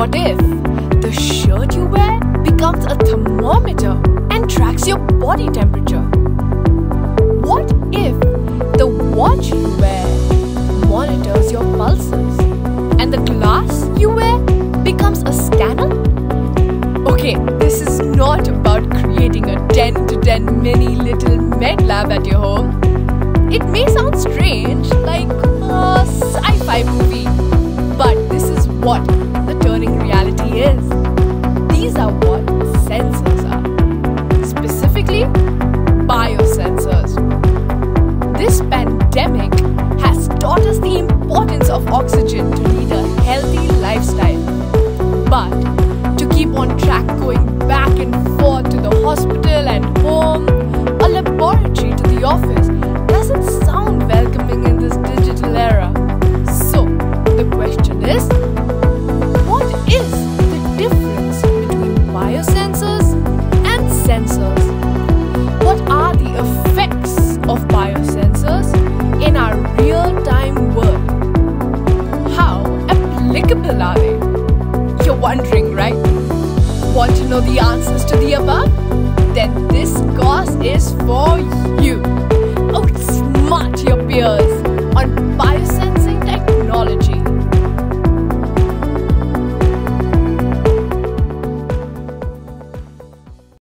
What if the shirt you wear becomes a thermometer and tracks your body temperature? What if the watch you wear monitors your pulses and the glass you wear becomes a scanner? Okay, this is not about creating a 10-to-10 mini little med lab at your home. It may sound strange, like a sci-fi movie, but this is what the turning reality is. These are what sensors are, specifically biosensors. This pandemic has taught us the importance of oxygen to lead a healthy lifestyle. But to keep on track going back and forth to the hospital and home, a laboratory to the office, doesn't sound welcoming in this digital era. So, the question is, what is the difference between biosensors and sensors? What are the effects of biosensors in our real-time world? How applicable are they? You're wondering, right? Want to know the answers to the above? Then this course is for you.